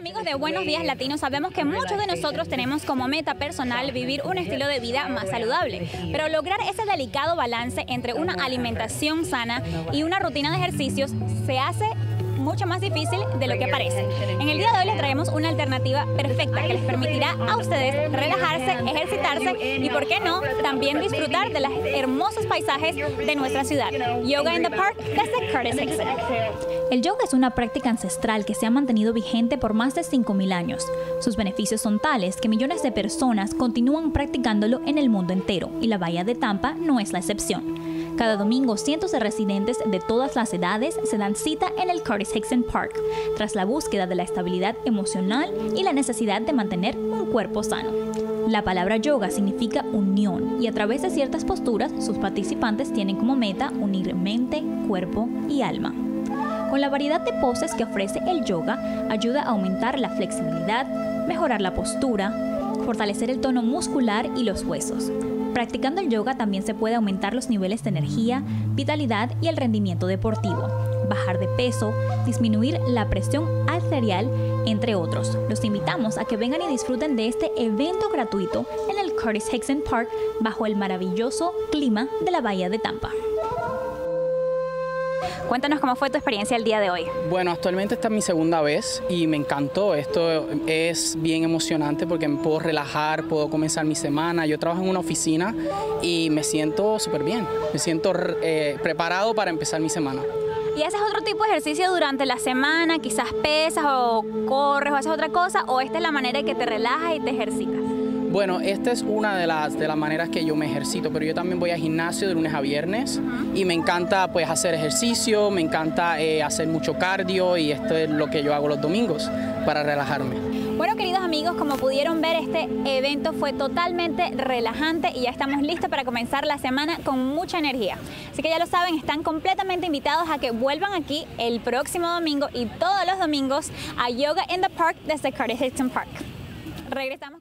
amigos de Buenos Días Latinos, sabemos que muchos de nosotros tenemos como meta personal vivir un estilo de vida más saludable, pero lograr ese delicado balance entre una alimentación sana y una rutina de ejercicios se hace mucho más difícil de lo que parece. En el día de hoy les traemos una alternativa perfecta que les permitirá a ustedes relajarse, ejercitarse y, ¿por qué no?, también disfrutar de los hermosos paisajes de nuestra ciudad. Yoga in the Park desde Curtis Hixon. El yoga es una práctica ancestral que se ha mantenido vigente por más de 5.000 años. Sus beneficios son tales que millones de personas continúan practicándolo en el mundo entero, y la Bahía de Tampa no es la excepción. Cada domingo, cientos de residentes de todas las edades se dan cita en el Curtis Hixon Park, tras la búsqueda de la estabilidad emocional y la necesidad de mantener un cuerpo sano. La palabra yoga significa unión, y a través de ciertas posturas, sus participantes tienen como meta unir mente, cuerpo y alma. Con la variedad de poses que ofrece el yoga, ayuda a aumentar la flexibilidad, mejorar la postura, fortalecer el tono muscular y los huesos. Practicando el yoga también se puede aumentar los niveles de energía, vitalidad y el rendimiento deportivo, bajar de peso, disminuir la presión arterial, entre otros. Los invitamos a que vengan y disfruten de este evento gratuito en el Curtis Hixon Park bajo el maravilloso clima de la Bahía de Tampa. Cuéntanos cómo fue tu experiencia el día de hoy. Bueno, actualmente esta es mi segunda vez y me encantó. Esto es bien emocionante porque me puedo relajar, puedo comenzar mi semana. Yo trabajo en una oficina y me siento súper bien. Me siento preparado para empezar mi semana. ¿Y haces otro tipo de ejercicio durante la semana? Quizás pesas o corres o haces otra cosa, ¿o esta es la manera en que te relajas y te ejercitas? Bueno, esta es una de las maneras que yo me ejercito, pero yo también voy al gimnasio de lunes a viernes y me encanta pues hacer ejercicio, me encanta hacer mucho cardio, y esto es lo que yo hago los domingos para relajarme. Bueno, queridos amigos, como pudieron ver, este evento fue totalmente relajante y ya estamos listos para comenzar la semana con mucha energía. Así que ya lo saben, están completamente invitados a que vuelvan aquí el próximo domingo y todos los domingos a Yoga in the Park desde Curtis Hixon Park. Regresamos.